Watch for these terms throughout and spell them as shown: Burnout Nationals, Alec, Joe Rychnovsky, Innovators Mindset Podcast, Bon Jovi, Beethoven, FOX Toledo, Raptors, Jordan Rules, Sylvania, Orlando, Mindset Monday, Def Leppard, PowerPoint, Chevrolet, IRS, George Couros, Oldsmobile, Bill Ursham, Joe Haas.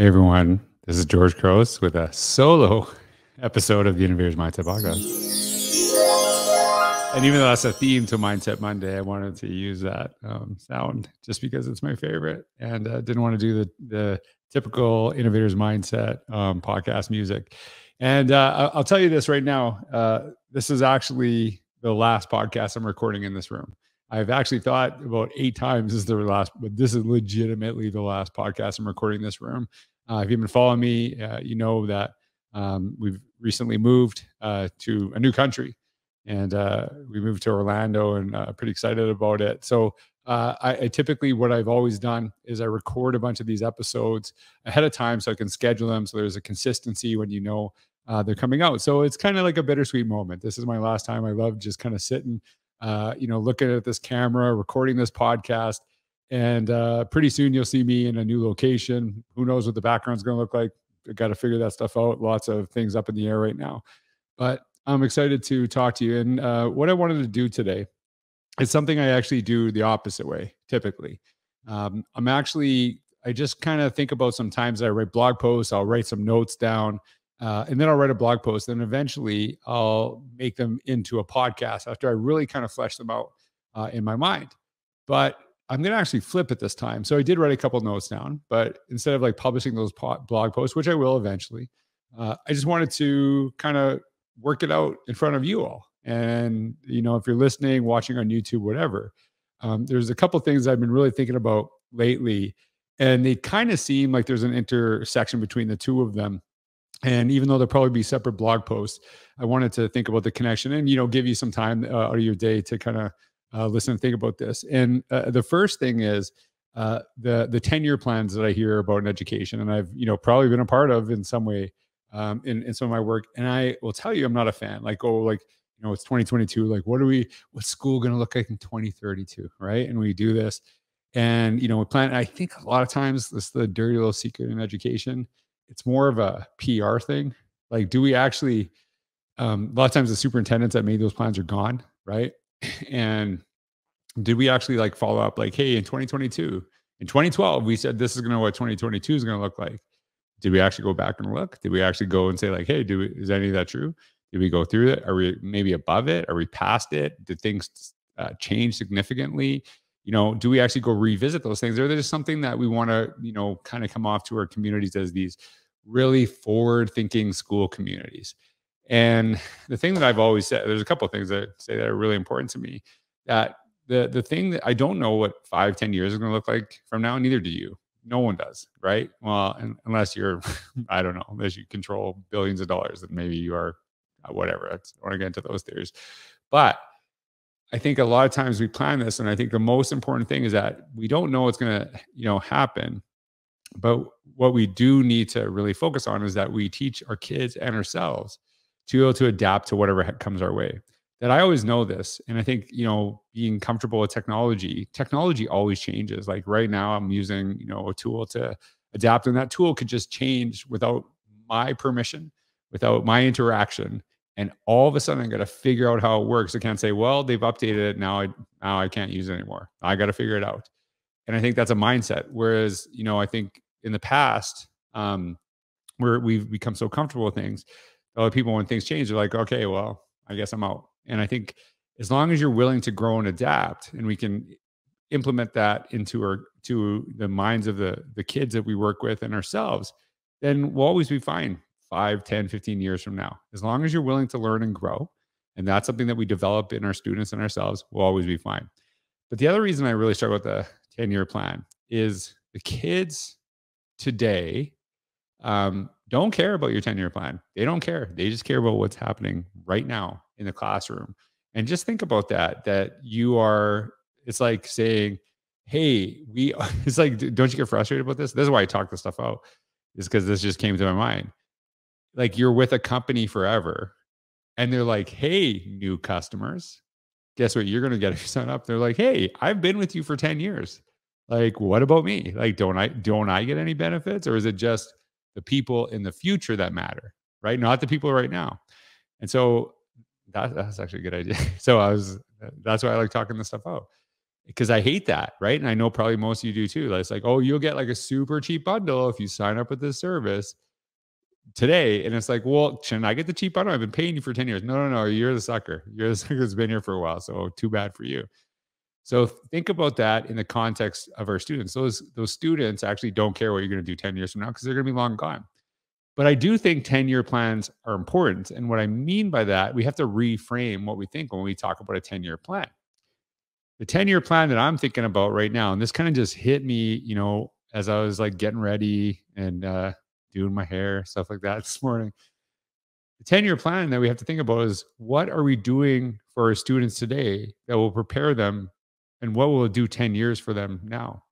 Hey everyone, this is George Couros with a solo episode of the Innovators Mindset Podcast. And even though that's a theme to Mindset Monday, I wanted to use that sound just because it's my favorite, and I didn't want to do the typical Innovators Mindset podcast music. And I'll tell you this right now, this is actually the last podcast I'm recording in this room. I've actually thought about 8 times this is the last, but this is legitimately the last podcast I'm recording in this room. If you've been following me, you know that we've recently moved to a new country, and we moved to Orlando, and pretty excited about it. So I typically, what I've always done is I record a bunch of these episodes ahead of time so I can schedule them. So there's a consistency when you know they're coming out. So it's kind of like a bittersweet moment. This is my last time. I love just kind of sitting, you know, looking at this camera, recording this podcast. And pretty soon you'll see me in a new location. Who knows what the background's going to look like? I got to figure that stuff out. Lots of things up in the air right now, but I'm excited to talk to you. And what I wanted to do today is something I actually do the opposite way. Typically, I just kind of think about, sometimes I write blog posts, I'll write some notes down, and then I'll write a blog post, and eventually I'll make them into a podcast after I really kind of flesh them out in my mind. But I'm going to actually flip it this time. So I did write a couple notes down, but instead of like publishing those blog posts, which I will eventually, I just wanted to kind of work it out in front of you all. And, you know, if you're listening, watching on YouTube, whatever, there's a couple things I've been really thinking about lately, and they kind of seem like there's an intersection between the two of them. And even though there'll probably be separate blog posts, I wanted to think about the connection and, you know, give you some time out of your day to kind of listen and think about this. And the first thing is the 10-year plans that I hear about in education, and I've, you know, probably been a part of in some way in some of my work. And I will tell you, I'm not a fan. Like, oh, like, you know, it's 2022. Like, what's school going to look like in 2032, right? And we do this, and, you know, we plan. I think a lot of times this is the dirty little secret in education. It's more of a PR thing. Like, do we actually, a lot of times the superintendents that made those plans are gone, right? And did we actually like follow up like, hey, in 2022, in 2012, we said this is going to what 2022 is going to look like. Did we actually go back and look? Did we actually go and say like, hey, is any of that true? Did we go through it? Are we maybe above it? Are we past it? Did things change significantly? You know, do we actually go revisit those things? Or there's something that we want to, you know, kind of come off to our communities as these really forward-thinking school communities. And the thing that I've always said, there's a couple of things that I say that are really important to me, that the thing that I don't know what 5-10 years is going to look like from now, neither do you. No one does, right? Well, unless you're, I don't know, unless you control billions of dollars, then maybe you are, whatever. I don't want to get into those theories. But I think a lot of times we plan this, and I think the most important thing is that we don't know what's going to, you know, happen. But what we do need to really focus on is that we teach our kids and ourselves to be able to adapt to whatever comes our way. That I always know this. And I think, you know, being comfortable with technology always changes. Like right now I'm using, you know, a tool to adapt, and that tool could just change without my permission, without my interaction. And all of a sudden I got to figure out how it works. I can't say, well, they've updated it. Now I can't use it anymore. I got to figure it out. And I think that's a mindset. Whereas, you know, I think in the past, where we've become so comfortable with things, other people, when things change, they're like, okay, well, I guess I'm out. And I think as long as you're willing to grow and adapt, and we can implement that into the minds of the kids that we work with and ourselves, then we'll always be fine 5, 10, 15 years from now. As long as you're willing to learn and grow, and that's something that we develop in our students and ourselves, we'll always be fine. But the other reason I really struggle with the 10-year plan is the kids today don't care about your 10-year plan. They don't care. They just care about what's happening right now in the classroom. And just think about that, that you are, it's like saying, hey, it's like, don't you get frustrated about this? This is why I talk this stuff out, is because this just came to my mind. Like, you're with a company forever, and they're like, hey, new customers, guess what you're going to get if you sign up? They're like, hey, I've been with you for 10 years. Like, what about me? Like, don't I get any benefits? Or is it just the people in the future that matter, right? Not the people right now. And so that's actually a good idea. So that's why I like talking this stuff out. because I hate that, right? And I know probably most of you do too. It's like, oh, you'll get like a super cheap bundle if you sign up with this service today. And it's like, well, shouldn't I get the cheap bundle? I've been paying you for 10 years. No, no, no, you're the sucker. You're the sucker that's been here for a while. So too bad for you. So think about that in the context of our students. Those students actually don't care what you're going to do 10 years from now because they're going to be long gone. But I do think 10-year plans are important. And what I mean by that, we have to reframe what we think when we talk about a 10-year plan. The 10-year plan that I'm thinking about right now, and this kind of just hit me, you know, as I was like getting ready and doing my hair, stuff like that this morning. The 10-year plan that we have to think about is, what are we doing for our students today that will prepare them, and what will it do 10 years for them now?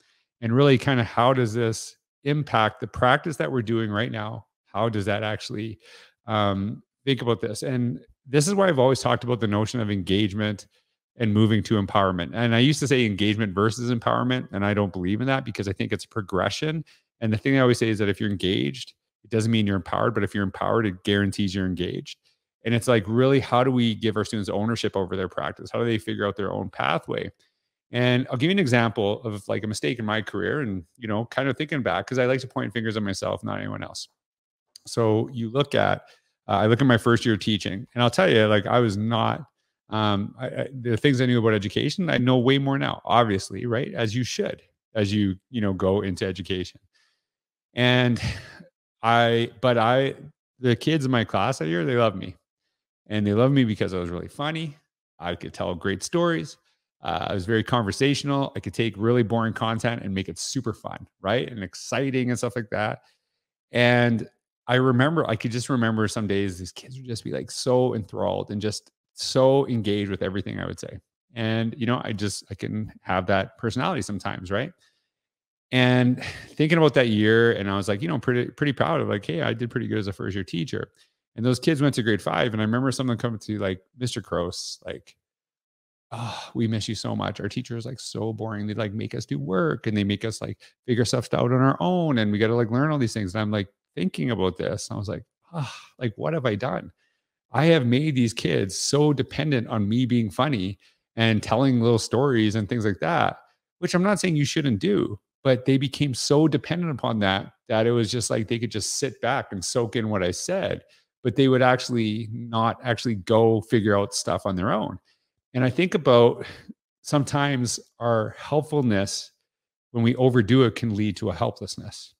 And really kind of how does this impact the practice that we're doing right now? How does that actually think about this? And this is why I've always talked about the notion of engagement and moving to empowerment. And I used to say engagement versus empowerment, and I don't believe in that because I think it's progression. And the thing I always say is that if you're engaged, it doesn't mean you're empowered, but if you're empowered, it guarantees you're engaged. And it's like, really, how do we give our students ownership over their practice? How do they figure out their own pathway? And I'll give you an example of like a mistake in my career and, you know, kind of thinking back, because I like to point fingers at myself, not anyone else. So you look at, I look at my first year of teaching, and I'll tell you, like, I was not, the things I knew about education, I know way more now, obviously, right? As you should, as you, you know, go into education. And the kids in my class that year, they loved me. And they loved me because I was really funny. I could tell great stories. I was very conversational. I could take really boring content and make it super fun, right? And exciting and stuff like that. And I could just remember some days these kids would just be like so enthralled and just so engaged with everything I would say. And, you know, I can have that personality sometimes, right? And thinking about that year, and I was like, you know, pretty proud of like, hey, I did pretty good as a first year teacher. And those kids went to grade 5. And I remember someone coming to like, Mr. Couros, like, oh, we miss you so much. Our teacher is like so boring. They like make us do work and they make us like figure stuff out on our own. And we got to like learn all these things. And I'm like thinking about this. And I was like, ah, oh, like, what have I done? I have made these kids so dependent on me being funny and telling little stories and things like that, which I'm not saying you shouldn't do, but they became so dependent upon that, that it was just like, they could just sit back and soak in what I said, but they would actually not actually go figure out stuff on their own. And I think about sometimes our helpfulness, when we overdo it, can lead to a helplessness,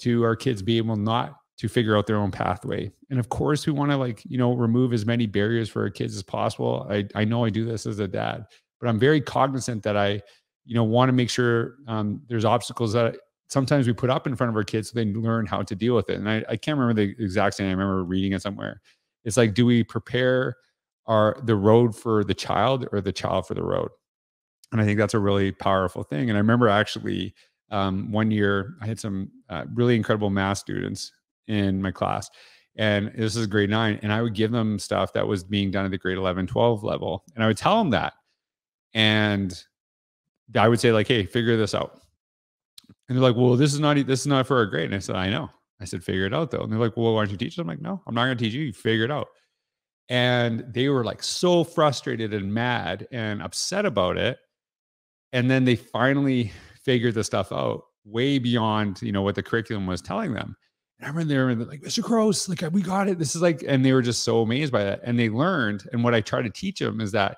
to our kids being able not to figure out their own pathway. And of course, we want to like, you know, remove as many barriers for our kids as possible. I know I do this as a dad, but I'm very cognizant that I, you know, want to make sure there's obstacles that sometimes we put up in front of our kids so they learn how to deal with it. And I can't remember the exact same. I remember reading it somewhere. It's like, do we prepare the road for the child or the child for the road? And I think that's a really powerful thing. And I remember actually one year I had some really incredible math students in my class, and this is grade 9, and I would give them stuff that was being done at the grade 11, 12 level. And I would tell them that. And I would say like, hey, figure this out. And they're like, well, this is not for our grade. And I said, I know. I said, figure it out though. And they're like, well, why don't you teach them? I'm like, no, I'm not going to teach you. You figure it out. And they were like so frustrated and mad and upset about it. And then they finally figured the stuff out way beyond, you know, what the curriculum was telling them. And I remember they were like, Mr. Couros, like, we got it. This is like, and they were just so amazed by that. And they learned. And what I try to teach them is that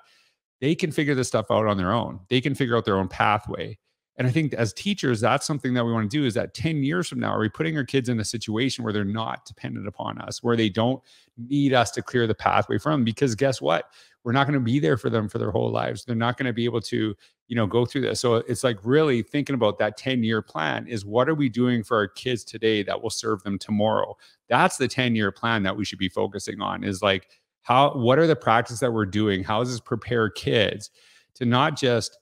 they can figure this stuff out on their own. They can figure out their own pathway. And I think as teachers, that's something that we want to do, is that 10 years from now, are we putting our kids in a situation where they're not dependent upon us, where they don't need us to clear the pathway for them? Because guess what? We're not going to be there for them for their whole lives. They're not going to be able to, you know, go through this. So it's like really thinking about that 10-year plan is, what are we doing for our kids today that will serve them tomorrow? That's the 10-year plan that we should be focusing on, is like, what are the practices that we're doing? How does this prepare kids to not just,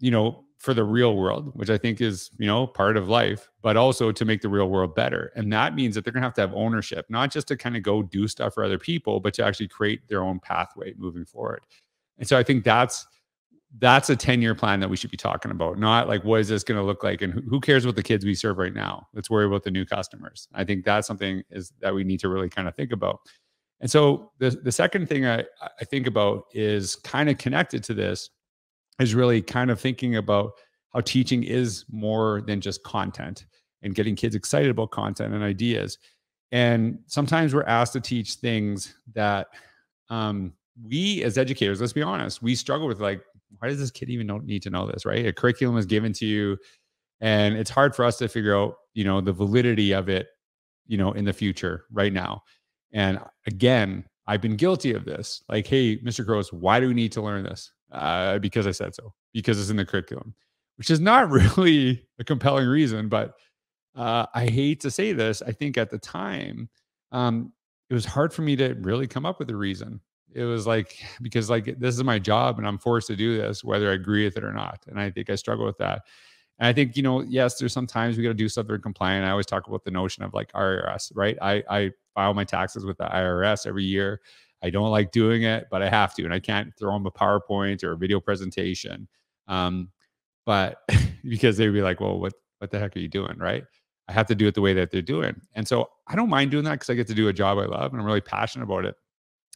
you know, for the real world, which I think is, you know, part of life, but also to make the real world better. And that means that they're going to have ownership, not just to kind of go do stuff for other people, but to actually create their own pathway moving forward. And so I think that's a 10-year plan that we should be talking about, not like, what is this going to look like? And who cares what the kids we serve right now? Let's worry about the new customers. I think that's something that we need to really kind of think about. And so the second thing I think about is kind of connected to this, is really kind of thinking about how teaching is more than just content and getting kids excited about content and ideas. And sometimes we're asked to teach things that we as educators, let's be honest, we struggle with, like, why does this kid even need to know this, right? A curriculum is given to you, and it's hard for us to figure out, you know, the validity of it, you know, in the future right now. And again, I've been guilty of this. Like, hey, Mr. Couros, why do we need to learn this? Because I said so, because it's in the curriculum, which is not really a compelling reason, but I hate to say this. I think at the time, it was hard for me to really come up with a reason. It was like, because like, this is my job and I'm forced to do this, whether I agree with it or not. And I think I struggle with that. And I think, you know, yes, there's sometimes we got to do stuff that are compliant. I always talk about the notion of like IRS, right? I file my taxes with the IRS every year. I don't like doing it, but I have to, and I can't throw them a PowerPoint or a video presentation. But because they'd be like, well, what the heck are you doing? Right? I have to do it the way that they're doing. And so I don't mind doing that because I get to do a job I love and I'm really passionate about it.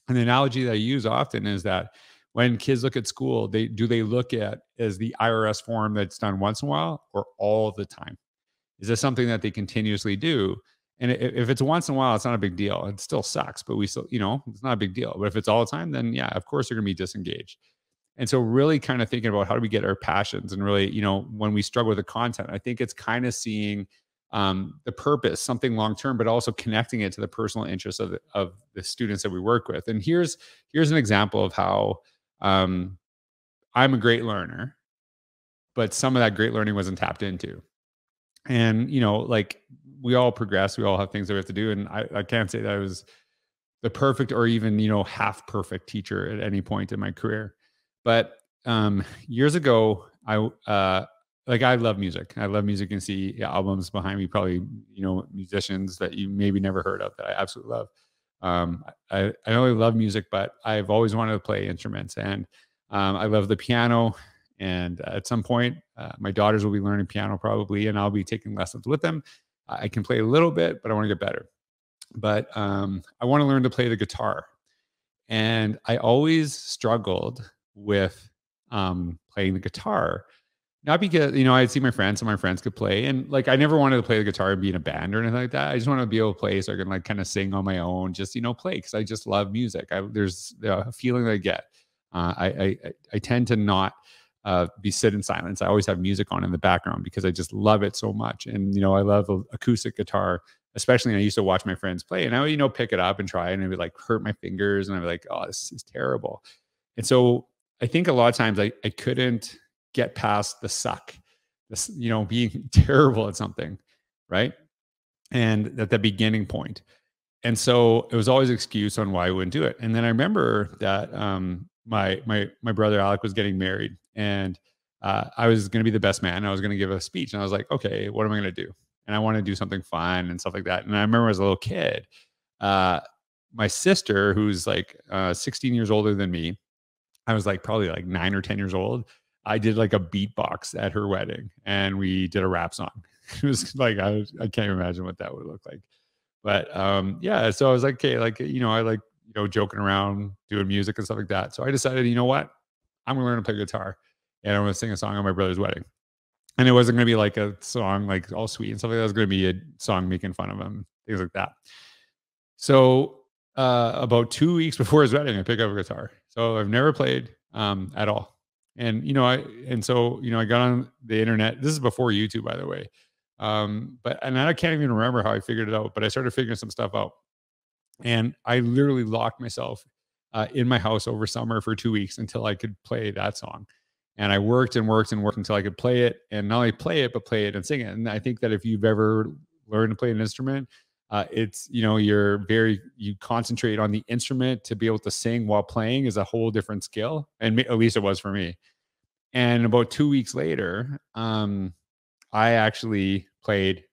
And the analogy that I use often is that when kids look at school, do they look at as the IRS form that's done once in a while or all the time? Is this something that they continuously do? And if it's once in a while, it's not a big deal. It still sucks, but we still, you know, it's not a big deal. But if it's all the time, then yeah, of course they're going to be disengaged. And so really kind of thinking about how do we get our passions, and really, you know, when we struggle with the content, I think it's kind of seeing the purpose, something long-term, but also connecting it to the personal interests of the students that we work with. And here's an example of how I'm a great learner, but some of that great learning wasn't tapped into. And, you know, like we all progress, we all have things that we have to do. And I can't say that I was the perfect or even, you know, half perfect teacher at any point in my career. But years ago, I love music. I love music. You can see albums behind me, probably, you know, musicians that you maybe never heard of that I absolutely love. I not only love music, but I've always wanted to play instruments, and I love the piano. And at some point, my daughters will be learning piano probably, and I'll be taking lessons with them. I can play a little bit, but I want to get better. But I want to learn to play the guitar. And I always struggled with playing the guitar. Not because, you know, I'd see my friends and my friends could play, and like, I never wanted to play the guitar and be in a band or anything like that. I just wanted to be able to play so I can like kind of sing on my own, just, you know, play. Cause I just love music. There's a feeling that I get. I tend to not be sit in silence. I always have music on in the background because I just love it so much. And, you know, I love acoustic guitar, especially. I used to watch my friends play, and I would, you know, pick it up and try, and it would like hurt my fingers. And I'd be like, oh, this is terrible. And so I think a lot of times I couldn't get past the suck, this, you know, being terrible at something, right? And at the beginning point. And so it was always an excuse on why I wouldn't do it. And then I remember that my brother Alec was getting married, and I was going to be the best man. I was going to give a speech, and I was like, okay, what am I going to do? And I want to do something fun and stuff like that. And I remember as a little kid, my sister, who's like 16 years older than me, I was like probably like 9 or 10 years old. I did like a beatbox at her wedding, and we did a rap song. It was like, I can't imagine what that would look like. But yeah, so I was like, okay, like, you know, I like, you know, joking around, doing music and stuff like that. So I decided, you know what? I'm going to learn to play guitar, and I'm going to sing a song on my brother's wedding. And it wasn't going to be like a song like all sweet and stuff like that. It was going to be a song making fun of him, things like that. So about 2 weeks before his wedding, I pick up a guitar. So I've never played at all. And, you know, I got on the internet. This is before YouTube, by the way. And I can't even remember how I figured it out, but I started figuring some stuff out, and I literally locked myself in my house over summer for 2 weeks until I could play that song. And I worked and worked and worked until I could play it, and not only play it, but play it and sing it. And I think that if you've ever learned to play an instrument, it's, you know, you concentrate on the instrument. To be able to sing while playing is a whole different skill. And at least it was for me. And about 2 weeks later, I actually played,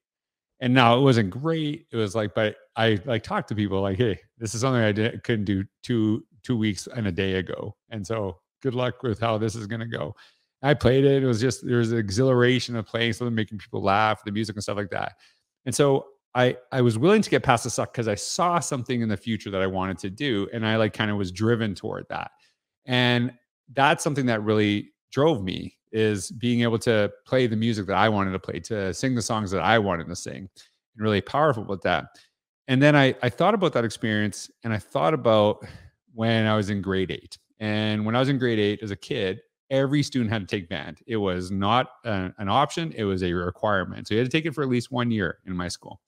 and now it wasn't great. It was like, but I like talked to people like, hey, this is something I couldn't do two weeks and a day ago. And so good luck with how this is going to go. I played it. It was just, there was an exhilaration of playing something, making people laugh, the music and stuff like that. And so I was willing to get past the suck because I saw something in the future that I wanted to do. And I like kind of was driven toward that. And that's something that really drove me, is being able to play the music that I wanted to play, to sing the songs that I wanted to sing, and really powerful with that. And then I thought about that experience, and I thought about when I was in grade 8. And when I was in grade 8 as a kid, every student had to take band. It was not an option. It was a requirement. So you had to take it for at least 1 year in my school.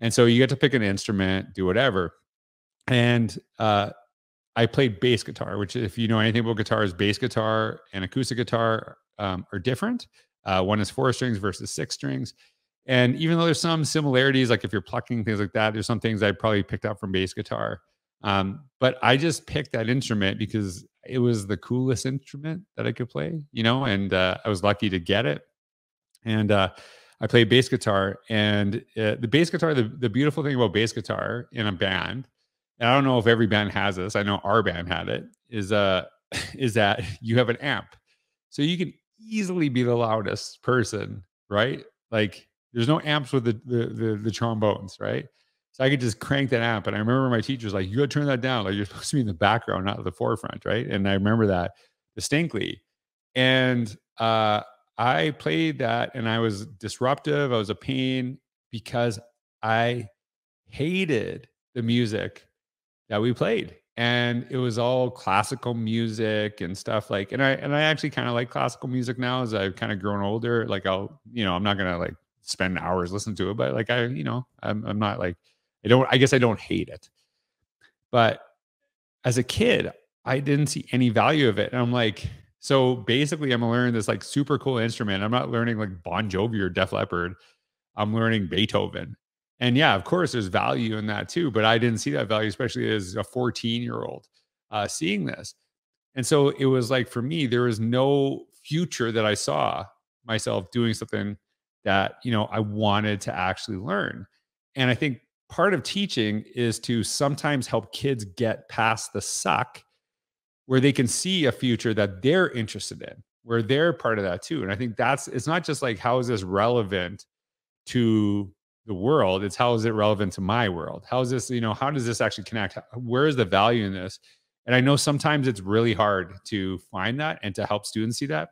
And so you get to pick an instrument, do whatever. And I played bass guitar, which, if you know anything about guitars, bass guitar and acoustic guitar are different. One is 4 strings versus 6 strings. And even though there's some similarities, like if you're plucking, things like that, there's some things I probably picked up from bass guitar. But I just picked that instrument because it was the coolest instrument that I could play, you know, and I was lucky to get it. And I played bass guitar, and the bass guitar, the beautiful thing about bass guitar in a band, and I don't know if every band has this, I know our band had it, is that you have an amp. So you can easily be the loudest person, right? Like there's no amps with the trombones, right? So I could just crank that amp. And I remember my teacher was like, you gotta turn that down. Like you're supposed to be in the background, not the forefront, right? And I remember that distinctly. And I played that, and I was disruptive. I was a pain because I hated the music that we played. And it was all classical music and stuff like, and I actually kind of like classical music now as I've kind of grown older. Like I'll, you know, I'm not gonna like spend hours listening to it, but like I, you know, I'm not like, I don't hate it. But as a kid, I didn't see any value of it. And I'm like, so basically I'm learning this like super cool instrument. I'm not learning like Bon Jovi or Def Leppard. I'm learning Beethoven. And yeah, of course there's value in that too, but I didn't see that value, especially as a 14-year-old seeing this. And so it was like, for me, there was no future that I saw myself doing something that, you know, I wanted to actually learn. And I think part of teaching is to sometimes help kids get past the suck, where they can see a future that they're interested in, where they're part of that too. And I think that's, it's not just like, how is this relevant to the world? It's how is it relevant to my world? How is this, you know, how does this actually connect? Where is the value in this? And I know sometimes it's really hard to find that and to help students see that.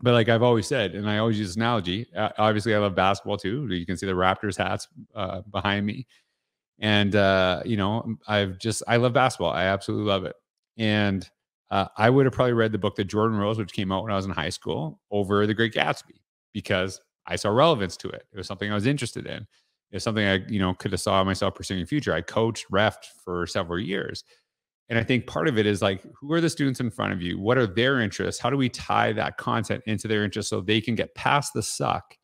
But like I've always said, and I always use this analogy, obviously I love basketball too. You can see the Raptors hats behind me. And, you know, I love basketball. I absolutely love it. And I would have probably read the book, The Jordan Rules, which came out when I was in high school, over The Great Gatsby, because I saw relevance to it. It was something I was interested in. It was something I, you know, could have saw myself pursuing in the future. I coached, refed for several years. And I think part of it is like, who are the students in front of you? What are their interests? How do we tie that content into their interests so they can get past the suck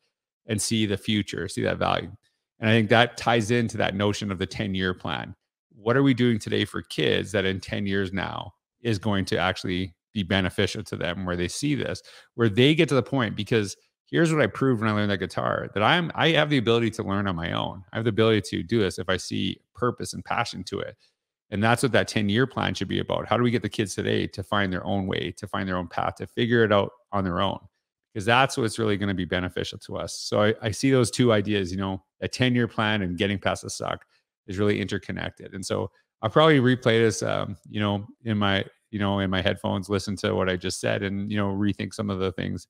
and see the future, see that value? And I think that ties into that notion of the 10-year plan. What are we doing today for kids that in 10 years now is going to actually be beneficial to them, where they see this, where they get to the point? Because here's what I proved when I learned that guitar, that I have the ability to learn on my own. I have the ability to do this if I see purpose and passion to it. And that's what that 10-year plan should be about. How do we get the kids today to find their own way, to find their own path, to figure it out on their own? Because that's what's really going to be beneficial to us. So I see those two ideas, you know, a 10-year plan and getting past the suck is really interconnected. And so I'll probably replay this, you know, in my headphones, listen to what I just said and, you know, rethink some of the things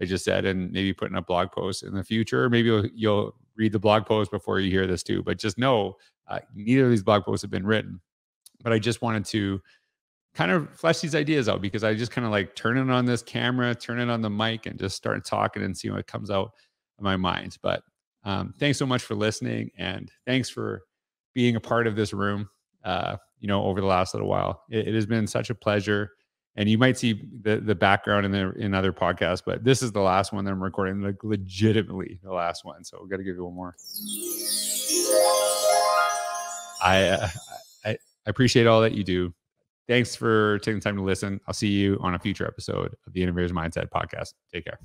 I just said, and maybe put in a blog post in the future. Maybe you'll read the blog post before you hear this too, but just know neither of these blog posts have been written. But I just wanted to kind of flesh these ideas out, because I just kind of like turn it on this camera, turn it on the mic, and just start talking and see what comes out of my mind. But thanks so much for listening, and thanks for being a part of this room, you know, over the last little while. It has been such a pleasure. And you might see the background in other podcasts, but this is the last one that I'm recording, like legitimately the last one. So we've got to give you one more. I appreciate all that you do. Thanks for taking the time to listen. I'll see you on a future episode of the Innovators Mindset Podcast. Take care.